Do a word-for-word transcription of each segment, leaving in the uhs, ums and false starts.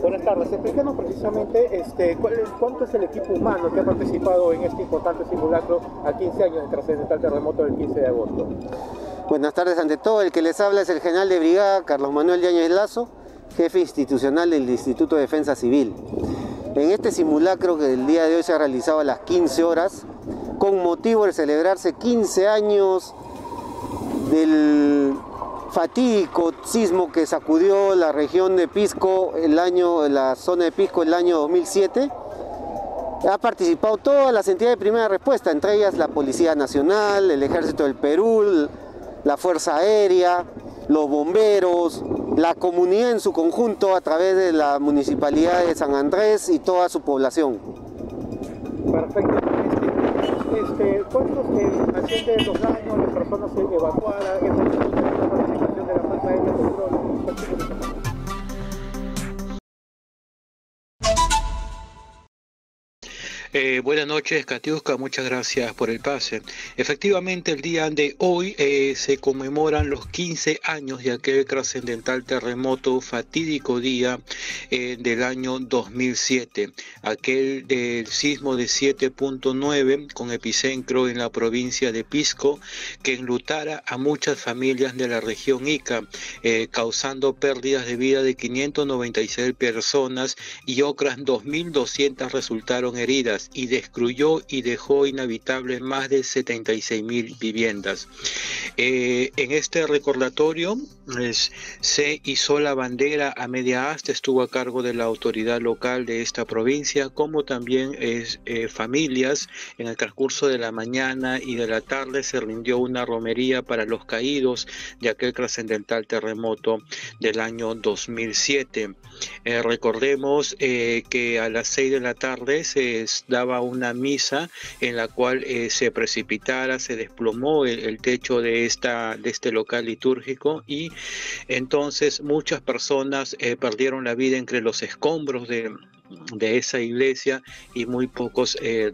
Buenas tardes, explícanos precisamente este, ¿cuál, cuánto es el equipo humano que ha participado en este importante simulacro a quince años tras el terremoto del quince de agosto. Buenas tardes, ante todo el que les habla es el general de brigada Carlos Manuel Yáñez Lazo, jefe institucional del Instituto de Defensa Civil. En este simulacro que el día de hoy se ha realizado a las quince horas, con motivo de celebrarse quince años del fatídico sismo que sacudió la región de Pisco, el año, la zona de Pisco el año dos mil siete, ha participado todas las entidades de primera respuesta, entre ellas la Policía Nacional, el Ejército del Perú, la Fuerza Aérea, los bomberos, la comunidad en su conjunto a través de la Municipalidad de San Andrés y toda su población. Perfecto. Este, este, ¿Cuántos pacientes, los daños, las personas evacuadas, la participación de la Fuerza Aérea? Eh, buenas noches, Katiuska, muchas gracias por el pase. Efectivamente, el día de hoy eh, se conmemoran los quince años de aquel trascendental terremoto, fatídico día eh, del año dos mil siete, aquel del sismo de siete punto nueve con epicentro en la provincia de Pisco, que enlutara a muchas familias de la región Ica, eh, causando pérdidas de vida de quinientas noventa y seis personas y otras dos mil doscientas resultaron heridas, y destruyó y dejó inhabitables más de setenta y seis mil viviendas. Eh, en este recordatorio es, se izó la bandera a media asta, estuvo a cargo de la autoridad local de esta provincia, como también es, eh, familias. En el transcurso de la mañana y de la tarde se rindió una romería para los caídos de aquel trascendental terremoto del año dos mil siete. Eh, recordemos eh, que a las seis de la tarde se daba una misa en la cual eh, se precipitara, se desplomó el, el techo de, esta, de este local litúrgico, y entonces muchas personas eh, perdieron la vida entre los escombros de, de esa iglesia, y muy pocos eh,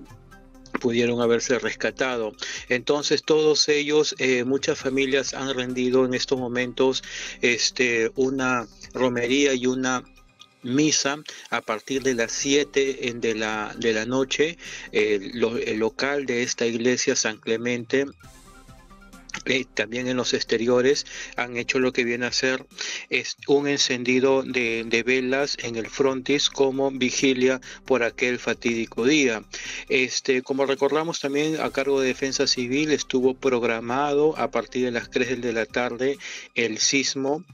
pudieron haberse rescatado. Entonces todos ellos, eh, muchas familias han rendido en estos momentos este, una romería y una misa a partir de las siete de la, de la noche. Eh, lo, el local de esta iglesia San Clemente, eh, también en los exteriores, han hecho lo que viene a ser es un encendido de, de velas en el frontis como vigilia por aquel fatídico día. Este, como recordamos, también a cargo de Defensa Civil estuvo programado a partir de las tres de la tarde el sismo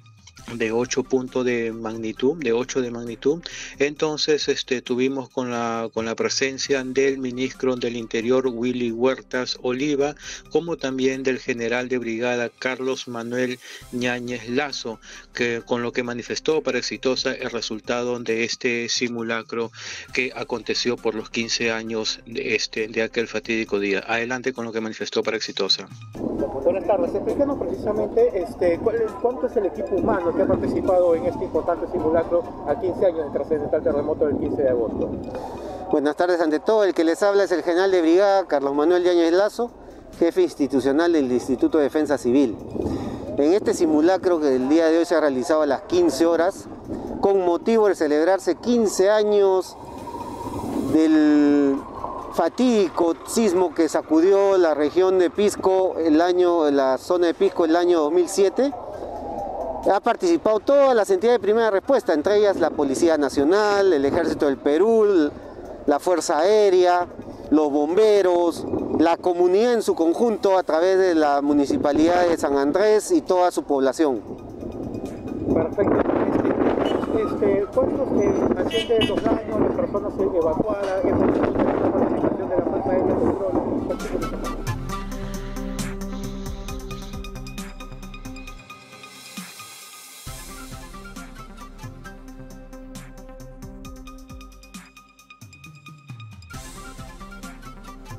de ocho puntos de magnitud de ocho de magnitud. Entonces este tuvimos con la con la presencia del ministro del Interior Willy Huertas Oliva, como también del general de brigada Carlos Manuel Yáñez Lazo, que con lo que manifestó para exitosa el resultado de este simulacro que aconteció por los quince años de este de aquel fatídico día. Adelante con lo que manifestó para exitosa. Buenas tardes, explícanos precisamente este, ¿cuál, cuánto es el equipo humano que ha participado en este importante simulacro a quince años tras el terremoto del quince de agosto. Buenas tardes, ante todo el que les habla es el general de brigada Carlos Manuel Yáñez Lazo, jefe institucional del Instituto de Defensa Civil. En este simulacro que el día de hoy se ha realizado a las quince horas, con motivo de celebrarse quince años del fatídico sismo que sacudió la región de Pisco, el año, la zona de Pisco el año dos mil siete, ha participado todas las entidades de primera respuesta, entre ellas la Policía Nacional, el Ejército del Perú, la Fuerza Aérea, los bomberos, la comunidad en su conjunto a través de la Municipalidad de San Andrés y toda su población. Perfecto. Este, ¿Cuántos pacientes, los daños, las personas evacuadas, la participación de la Fuerza Aérea?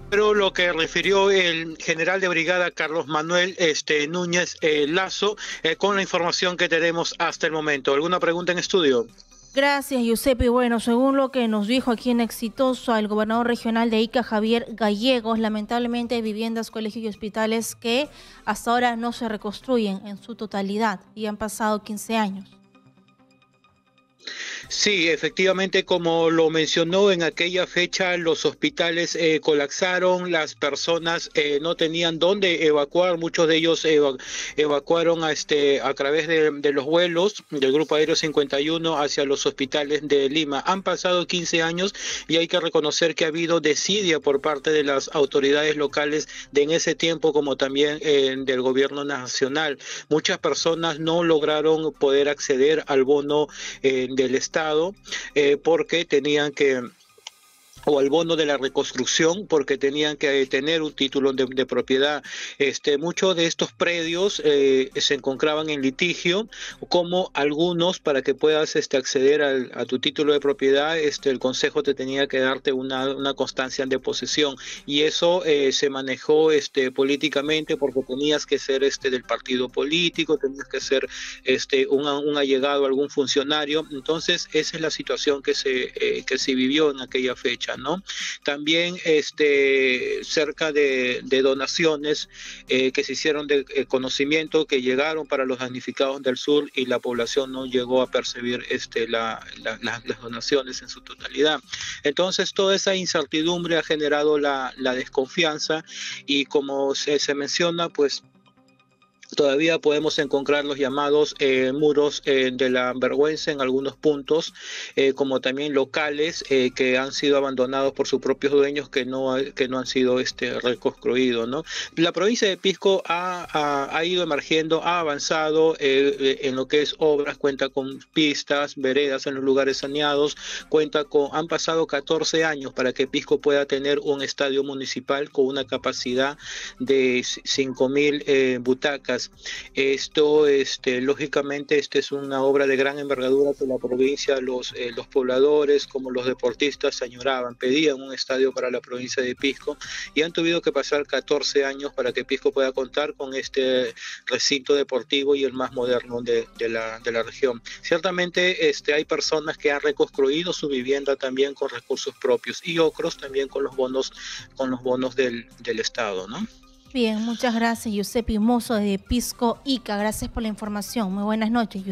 Pero lo que refirió el general de brigada Carlos Manuel este, Núñez eh, Lazo, eh, con la información que tenemos hasta el momento. ¿Alguna pregunta en estudio? Gracias, Giuseppe. Bueno, según lo que nos dijo aquí en Exitosa el gobernador regional de Ica, Javier Gallegos, lamentablemente hay viviendas, colegios y hospitales que hasta ahora no se reconstruyen en su totalidad y han pasado quince años. Sí, efectivamente, como lo mencionó, en aquella fecha los hospitales eh, colapsaron, las personas eh, no tenían dónde evacuar, muchos de ellos eva evacuaron a, este, a través de, de los vuelos del Grupo Aéreo cincuenta y uno hacia los hospitales de Lima. Han pasado quince años y hay que reconocer que ha habido desidia por parte de las autoridades locales de en ese tiempo, como también eh, del gobierno nacional. Muchas personas no lograron poder acceder al bono eh, del Estado, Eh, porque tenían que, o al bono de la reconstrucción, porque tenían que tener un título de, de propiedad. Este, muchos de estos predios eh, se encontraban en litigio, como algunos, para que puedas este, acceder al, a tu título de propiedad, este, el consejo te tenía que darte una, una constancia de posesión, y eso eh, se manejó este, políticamente, porque tenías que ser este, del partido político, tenías que ser este, un, un allegado a algún funcionario. Entonces esa es la situación que se, eh, que se vivió en aquella fecha, ¿no? También este, cerca de, de donaciones eh, que se hicieron de eh, conocimiento, que llegaron para los damnificados del sur, y la población no llegó a percibir este, la, la, la, las donaciones en su totalidad. Entonces toda esa incertidumbre ha generado la, la desconfianza, y como se, se menciona, pues todavía podemos encontrar los llamados eh, muros eh, de la vergüenza en algunos puntos, eh, como también locales eh, que han sido abandonados por sus propios dueños, que no, que no han sido este, reconstruidos, ¿no? La provincia de Pisco ha, ha, ha ido emergiendo, ha avanzado eh, en lo que es obras, cuenta con pistas, veredas en los lugares saneados, cuenta con, han pasado catorce años para que Pisco pueda tener un estadio municipal con una capacidad de cinco mil eh, butacas. Esto, este, lógicamente, esta es una obra de gran envergadura que la provincia, los, eh, los pobladores, como los deportistas, añoraban, pedían un estadio para la provincia de Pisco, y han tenido que pasar catorce años para que Pisco pueda contar con este recinto deportivo, y el más moderno de, de, la, de la región. Ciertamente este, hay personas que han reconstruido su vivienda también con recursos propios, y otros también con los bonos, con los bonos del, del Estado, ¿no? Bien, muchas gracias, José Pimoso, de Pisco, Ica. Gracias por la información. Muy buenas noches, José.